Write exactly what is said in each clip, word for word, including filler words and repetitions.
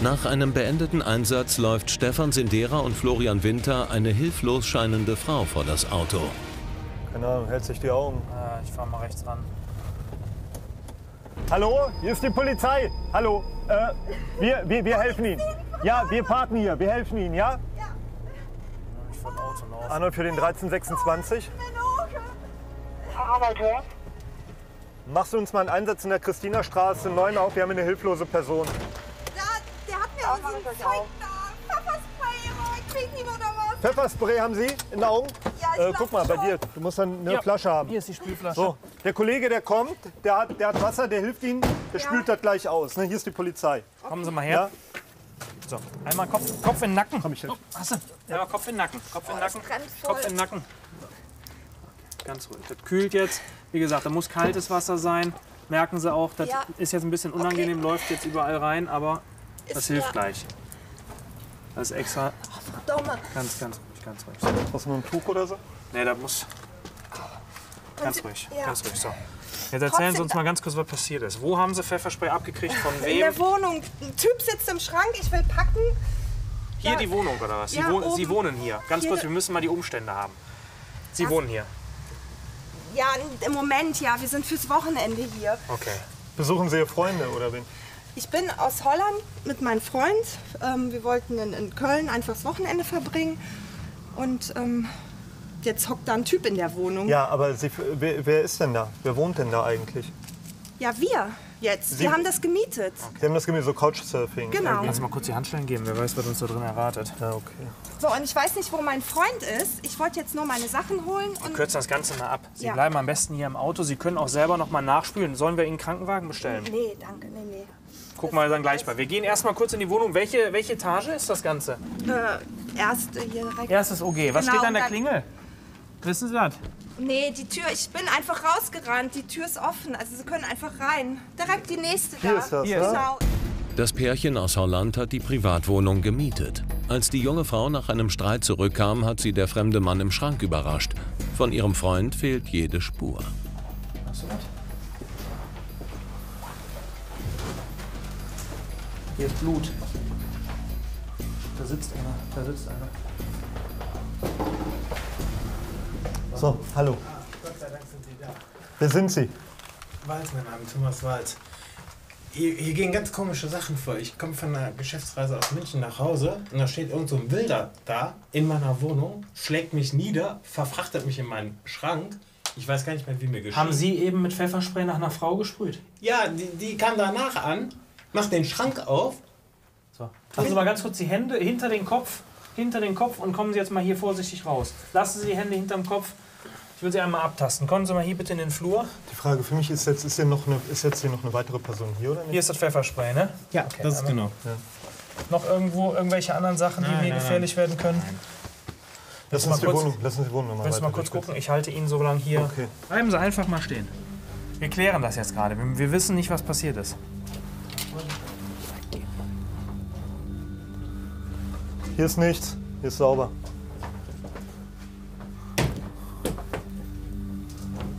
Nach einem beendeten Einsatz läuft Stephan Sindera und Florian Winter eine hilflos scheinende Frau vor das Auto. Keine Ahnung, hält sich die Augen. Äh, ich fahr mal rechts ran. Hallo, hier ist die Polizei. Hallo, äh, wir, wir, wir helfen Ihnen. Ja, wir parken hier, wir helfen Ihnen, ja? Ja. Ich fahr Auto raus. Arnold für den dreizehn sechsundzwanzig. Arnold, ja? Machst du uns mal einen Einsatz in der Christinastraße neun auf? Wir haben eine hilflose Person. Da, der hat mir auch so ein Zeug da. Pfefferspray, kriegen oder was? Pfefferspray haben Sie in den Augen? Ja, äh, guck mal, bei dir. Du musst dann eine ja. Flasche haben. Hier ist die Spülflasche. So, der Kollege, der kommt, der hat, der hat Wasser, der hilft Ihnen, der ja. spült das gleich aus. Ne, hier ist die Polizei. Okay. Kommen Sie mal her. Ja. So, einmal Kopf, Kopf in den Nacken. Komm ich hin. Oh, hast du? Ja, Kopf in den Nacken. Kopf in den Nacken. Oh, Kopf in den Nacken. Ganz ruhig. Das kühlt jetzt. Wie gesagt, da muss kaltes Wasser sein. Merken Sie auch, das ja. ist jetzt ein bisschen unangenehm, okay. läuft jetzt überall rein, aber ist das hilft klar. gleich. Das ist extra. Oh, ganz, ganz ruhig, ganz ruhig. Brauchst du noch ein Tuch oder so? Nee, da muss. Ganz ruhig, ja. ganz ruhig. So. Jetzt erzählen Sie uns mal ganz kurz, was passiert ist. Wo haben Sie Pfefferspray abgekriegt? Von wem? In der Wohnung. Ein Typ sitzt im Schrank, ich will packen. Hier ja. die Wohnung oder was? Sie, ja, wohnen, Sie wohnen hier. Ganz hier kurz, wir müssen mal die Umstände haben. Sie was? wohnen hier. Ja, im Moment, ja. Wir sind fürs Wochenende hier. Okay. Besuchen Sie Ihre Freunde, oder wen? Ich bin aus Holland mit meinem Freund. Ähm, wir wollten in, in Köln einfach das Wochenende verbringen. Und ähm, jetzt hockt da ein Typ in der Wohnung. Ja, aber Sie, wer, wer ist denn da? Wer wohnt denn da eigentlich? Ja, wir jetzt. Sie, wir haben das gemietet. Okay. Sie haben das gemietet, so Couchsurfing. Genau. Irgendwie. Kannst du mal kurz die Handschellen geben? Wer weiß, was uns da drin erwartet. Ja, okay. So, und ich weiß nicht, wo mein Freund ist. Ich wollte jetzt nur meine Sachen holen. Und wir kürzen das Ganze mal ab. Sie ja. bleiben am besten hier im Auto. Sie können auch selber noch mal nachspülen. Sollen wir Ihnen einen Krankenwagen bestellen? Nee, danke. Nee, nee. Gucken wir dann gleich mal. Wir gehen erst mal kurz in die Wohnung. Welche, welche Etage ist das Ganze? Äh, erste hier direkt. Erstes O G. Was genau, steht an der Klingel? Wissen Sie das? Nee, die Tür, ich bin einfach rausgerannt. Die Tür ist offen, also Sie können einfach rein. Direkt die nächste da. Hier ist das, Hier. Genau. Das Pärchen aus Holland hat die Privatwohnung gemietet. Als die junge Frau nach einem Streit zurückkam, hat sie der fremde Mann im Schrank überrascht. Von ihrem Freund fehlt jede Spur. Hast du was? Hier ist Blut. Da sitzt einer, da sitzt einer. So, hallo. Gott sei Dank sind Sie da. Wer sind Sie? Walz, mein Name, Thomas Walz. Hier, hier gehen ganz komische Sachen vor. Ich komme von einer Geschäftsreise aus München nach Hause und da steht irgend so ein Wilder da in meiner Wohnung, schlägt mich nieder, verfrachtet mich in meinen Schrank. Ich weiß gar nicht mehr, wie mir geschieht. Haben Sie eben mit Pfefferspray nach einer Frau gesprüht? Ja, die, die kam danach an, macht den Schrank auf. So. Lassen Sie mal ganz kurz die Hände hinter den Kopf, hinter den Kopf und kommen Sie jetzt mal hier vorsichtig raus. Lassen Sie die Hände hinterm Kopf. Ich will Sie einmal abtasten. Kommen Sie mal hier bitte in den Flur. Die Frage für mich ist jetzt, ist, hier noch eine, ist jetzt hier noch eine weitere Person hier, oder nicht? Hier ist das Pfefferspray, ne? Ja, okay, das ist genau. Ja. Noch irgendwo irgendwelche anderen Sachen, die nein, mir nein, gefährlich nein. werden können? Nein. Lass uns, mal die kurz, Wohnung, lass uns die Wohnung mal weiter. Lass mal kurz gucken. Ich halte Ihnen so lange hier. Okay. Bleiben Sie einfach mal stehen. Wir klären das jetzt gerade. Wir, wir wissen nicht, was passiert ist. Hier ist nichts. Hier ist sauber.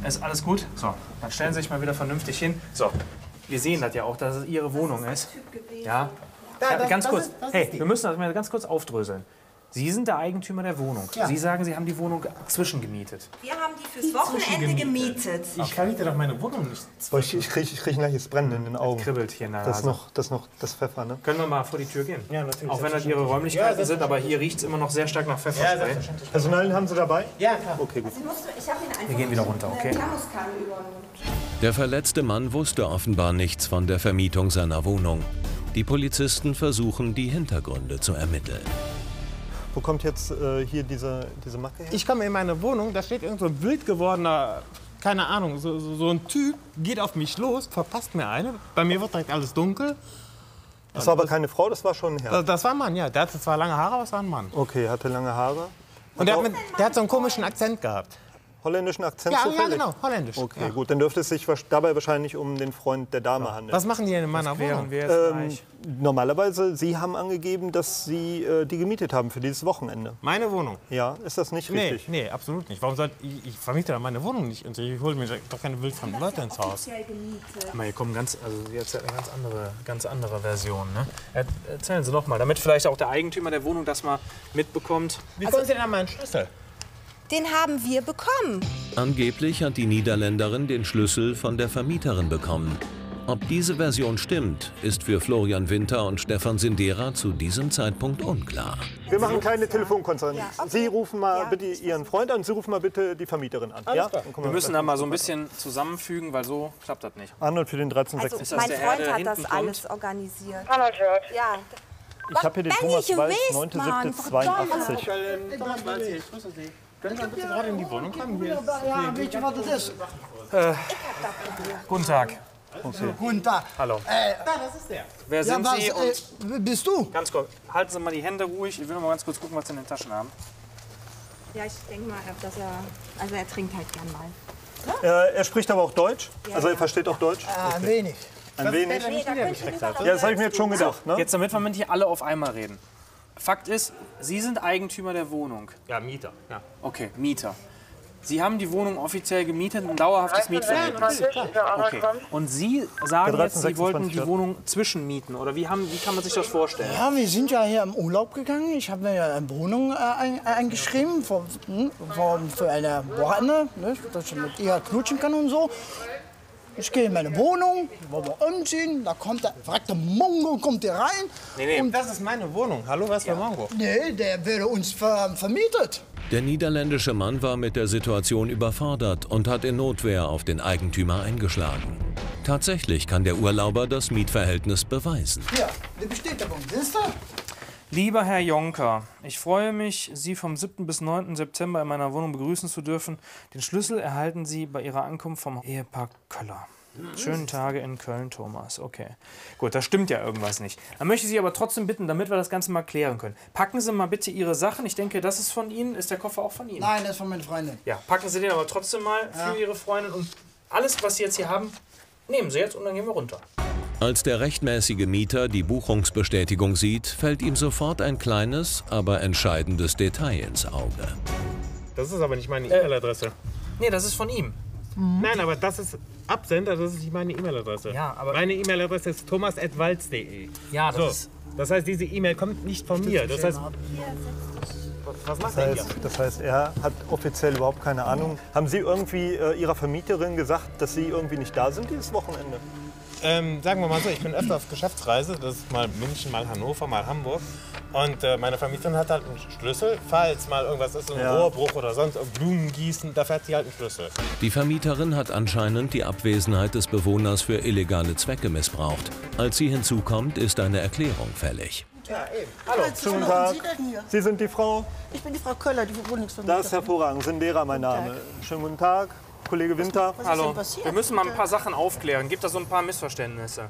Ist alles gut? So, dann stellen Sie sich mal wieder vernünftig hin. So, wir sehen das ja auch, dass es Ihre Wohnung ist. Ja, da, das, ganz kurz. Das ist, das hey, wir müssen das mal ganz kurz aufdröseln. Sie sind der Eigentümer der Wohnung. Ja. Sie sagen, Sie haben die Wohnung zwischengemietet. Wir haben die fürs Wochenende gemietet. Ich okay. kann doch meine Wohnung nicht. Ich, ich kriege ich krieg ein leichtes Brennen in den Augen. Das kribbelt hier in der Nase. Das ist noch, das noch das Pfeffer, ne? Können wir mal vor die Tür gehen? Ja, natürlich. Auch wenn das Ihre Räumlichkeiten ja, sind, aber hier riecht es immer noch sehr stark nach Pfefferspray. Ja, Personal haben Sie dabei? Ja, klar. Okay, gut. Sie musst, ich hab ihn einfach wir gehen wieder runter, okay? Der verletzte Mann wusste offenbar nichts von der Vermietung seiner Wohnung. Die Polizisten versuchen, die Hintergründe zu ermitteln. Wo kommt jetzt äh, hier diese, diese Macke her? Ich komme in meine Wohnung, da steht irgend so ein wild gewordener, keine Ahnung, so, so, so ein Typ, geht auf mich los, verpasst mir eine. Bei mir wird direkt alles dunkel. Das war aber keine Frau, das war schon ein Herr. Das, das war ein Mann, ja. Der hatte zwar lange Haare, aber es war ein Mann. Okay, hatte lange Haare. Und, Und der, hat mit, der hat so einen komischen Akzent gehabt. holländischen Akzent ja, zufällig? Ja, genau, holländisch. Okay, ja. Gut, dann dürfte es sich dabei wahrscheinlich um den Freund der Dame ja. handeln. Was machen die denn in meiner Wohnung? Ähm, normalerweise, Sie haben angegeben, dass Sie äh, die gemietet haben für dieses Wochenende. Meine Wohnung? Ja, ist das nicht nee, richtig? Nee, absolut nicht. Warum soll ich, ich vermiete da meine Wohnung nicht? Und ich hole mir doch keine wildfremden Leute ins Haus. Aber hier kommen ganz, also jetzt eine ganz andere, ganz andere Version, ne? Erzählen Sie doch mal, damit vielleicht auch der Eigentümer der Wohnung das mal mitbekommt. Wie kommen Sie denn an meinen Schlüssel? Den haben wir bekommen. Angeblich hat die Niederländerin den Schlüssel von der Vermieterin bekommen. Ob diese Version stimmt, ist für Florian Winter und Stephan Sindera zu diesem Zeitpunkt unklar. Wir machen keine Telefonkonferenz. Ja, okay. Sie rufen mal ja. bitte Ihren Freund an und Sie rufen mal bitte die Vermieterin an. Ja? Wir, wir müssen da mal so ein bisschen zusammenfügen, weil so klappt das nicht. Arnold für den dreizehn sechs. Also, mein Freund hat das alles organisiert. Arnold hört. Ja. Ich habe hier den Thomas Walz, neunter siebter zweiundachtzig. Können Sie bitte gerade in die Wohnung kommen? Hier. Ja, wisst ihr, was das ist? Äh, guten Tag. Okay. Guten Tag. Hallo. Äh, das ist der. Wer sind ja, was, Sie? Und äh, bist du? Ganz kurz. Halten Sie mal die Hände ruhig. Ich will mal ganz kurz gucken, was Sie in den Taschen haben. Ja, ich denke mal, dass er. Also, er trinkt halt gern mal. Ja? Er, er spricht aber auch Deutsch. Ja, also, er versteht ja. auch Deutsch. Ah, okay. Wenig. Ein wenig. Ein wenig. Ja, das habe ich mir jetzt schon gedacht. Ne? Jetzt, damit wir mit hier alle auf einmal reden. Fakt ist, Sie sind Eigentümer der Wohnung. Ja, Mieter. Ja. Okay, Mieter. Sie haben die Wohnung offiziell gemietet, ein dauerhaftes Mietverhältnis. Okay. Und Sie sagen jetzt, Sie wollten die Wohnung zwischenmieten, oder wie, haben, wie kann man sich das vorstellen? Ja, wir sind ja hier im Urlaub gegangen. Ich habe mir ja eine Wohnung äh, ein, eingeschrieben für, für, für eine Wochenende, ne, dass ich mit ihr knutschen kann und so. Ich gehe in meine Wohnung, wollen wir umziehen, da kommt der verreckte Mongo, kommt der rein. Nee, nee, und das ist meine Wohnung. Hallo, was für ja. Mongo? Nee, der würde uns ver vermietet. Der niederländische Mann war mit der Situation überfordert und hat in Notwehr auf den Eigentümer eingeschlagen. Tatsächlich kann der Urlauber das Mietverhältnis beweisen. Ja, der besteht davon. Siehst du? Lieber Herr Jonker, ich freue mich, Sie vom siebten bis neunten September in meiner Wohnung begrüßen zu dürfen. Den Schlüssel erhalten Sie bei Ihrer Ankunft vom Ehepaar Köller. Schönen Tage in Köln, Thomas. Okay. Gut, da stimmt ja irgendwas nicht. Dann möchte ich Sie aber trotzdem bitten, damit wir das Ganze mal klären können. Packen Sie mal bitte Ihre Sachen. Ich denke, das ist von Ihnen. Ist der Koffer auch von Ihnen? Nein, das ist von meiner Freundin. Ja, packen Sie den aber trotzdem mal für ja. Ihre Freundin. Und alles, was Sie jetzt hier haben, nehmen Sie jetzt und dann gehen wir runter. Als der rechtmäßige Mieter die Buchungsbestätigung sieht, fällt ihm sofort ein kleines, aber entscheidendes Detail ins Auge. Das ist aber nicht meine E-Mail-Adresse. Nee, das ist von ihm. Mhm. Nein, aber das ist Absender, das ist nicht meine E-Mail-Adresse. Ja, aber meine E-Mail-Adresse ist thomas at walz punkt de. Ja, das so. ist... Das heißt, diese E-Mail kommt nicht von mir. Das heißt, was macht das heißt, denn das heißt, er hat offiziell überhaupt keine Ahnung. Mhm. Haben Sie irgendwie äh, Ihrer Vermieterin gesagt, dass Sie irgendwie nicht da sind dieses Wochenende? Ähm, sagen wir mal so, ich bin öfter auf Geschäftsreise, das ist mal München, mal Hannover, mal Hamburg. Und äh, meine Vermieterin hat halt einen Schlüssel, falls mal irgendwas ist, ein ja. Rohrbruch oder sonst, Blumen gießen, da fährt sie halt einen Schlüssel. Die Vermieterin hat anscheinend die Abwesenheit des Bewohners für illegale Zwecke missbraucht. Als sie hinzukommt, ist eine Erklärung fällig. Ja, eben. Hallo, schönen Tag. Sie sind die Frau? Ich bin die Frau Köller, die Wohnungsvermieterin. Das ist hervorragend, Sindera mein Name. Schönen guten Tag. Kollege Winter. Was, was Hallo. Wir müssen mal ein paar Sachen aufklären. Gibt da so ein paar Missverständnisse?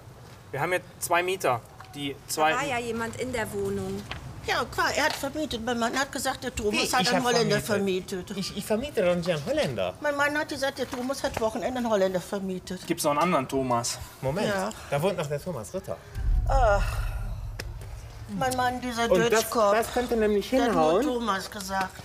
Wir haben jetzt zwei Mieter, die zwei. Da war ja jemand in der Wohnung. Ja, klar, er hat vermietet. Mein Mann hat gesagt, der Thomas ich, hat ich einen Holländer vermietet. vermietet. Ich, ich vermiete doch nicht einen Holländer. Mein Mann hat gesagt, der Thomas hat Wochenende einen Holländer vermietet. Gibt's noch einen anderen Thomas? Moment, ja. da wohnt noch der Thomas Ritter. Ach. Mein Mann, dieser Deutschkopf. Das, das könnte nämlich hinhauen. Das hat Thomas gesagt.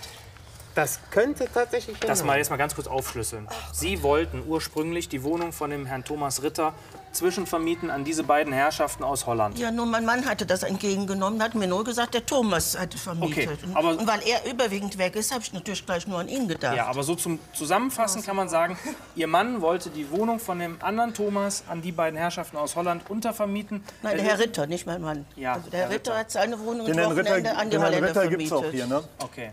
Das könnte tatsächlich hinhauen. Das mal jetzt mal ganz kurz aufschlüsseln. Sie wollten ursprünglich die Wohnung von dem Herrn Thomas Ritter zwischenvermieten an diese beiden Herrschaften aus Holland. Ja, nur mein Mann hatte das entgegengenommen, hat mir nur gesagt, der Thomas hatte vermietet. Okay, aber und weil er überwiegend weg ist, habe ich natürlich gleich nur an ihn gedacht. Ja, aber so zum Zusammenfassen kann man sagen, Ihr Mann wollte die Wohnung von dem anderen Thomas an die beiden Herrschaften aus Holland untervermieten. Nein, der Herr Ritter, nicht mein Mann. Ja, also der Herr Ritter, Ritter hat seine Wohnung den Wochenende Ritter, an die Holländer Ritter vermietet. Ritter gibt es auch hier, ne? Okay.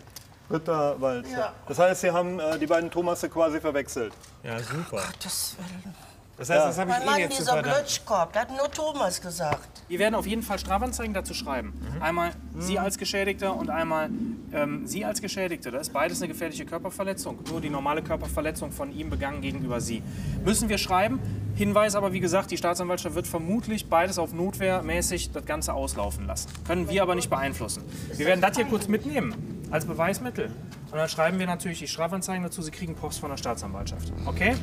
Ritter Walz. Ja. Das heißt, Sie haben äh, die beiden Thomasse quasi verwechselt. Ja, super. Oh, Gottes Willen. Das heißt, ja. das habe ich Ihnen Mann, jetzt dieser Blödschkorb, der hat nur Thomas gesagt. Wir werden auf jeden Fall Strafanzeigen dazu schreiben. Mhm. Einmal mhm. Sie als Geschädigter und einmal ähm, Sie als Geschädigter. Das ist beides eine gefährliche Körperverletzung. Nur die normale Körperverletzung von ihm begangen gegenüber Sie. Müssen wir schreiben. Hinweis aber, wie gesagt, die Staatsanwaltschaft wird vermutlich beides auf notwehrmäßig das Ganze auslaufen lassen. Können wir aber nicht beeinflussen. Wir werden das hier kurz mitnehmen. Als Beweismittel. Und dann schreiben wir natürlich die Strafanzeigen dazu, Sie kriegen Post von der Staatsanwaltschaft. Okay?